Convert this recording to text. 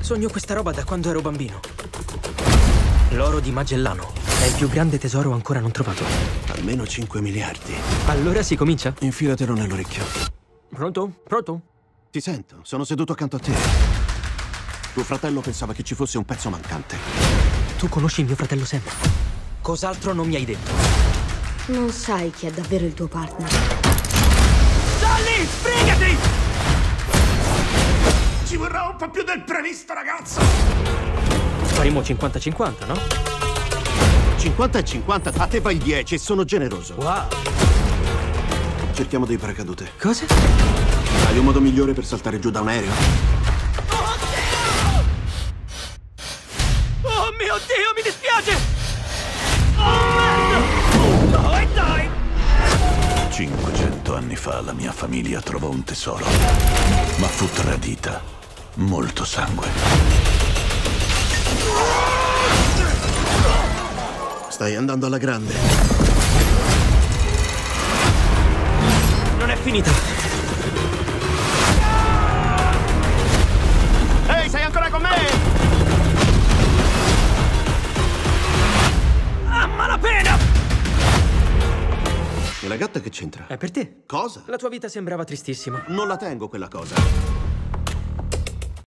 Sogno questa roba da quando ero bambino. L'oro di Magellano è il più grande tesoro ancora non trovato. Almeno 5 miliardi. Allora si comincia? Infilatelo nell'orecchio. Pronto? Pronto? Ti sento, sono seduto accanto a te. Tuo fratello pensava che ci fosse un pezzo mancante. Tu conosci mio fratello Sam. Cos'altro non mi hai detto? Non sai chi è davvero il tuo partner. Sally, sbrigati! Ci vorrà un po' più del previsto, ragazzo! Faremo 50-50, no? 50-50? A te fai 10 e sono generoso. Wow! Cerchiamo dei paracadute. Cosa? Hai un modo migliore per saltare giù da un aereo? Oddio! Oh mio Dio, mi dispiace! Oh merda! Dai, dai! 500 anni fa la mia famiglia trovò un tesoro, ma fu tradita. Molto sangue. Stai andando alla grande. Non è finita. La gatta che c'entra? È per te. Cosa? La tua vita sembrava tristissima. Non la tengo quella cosa.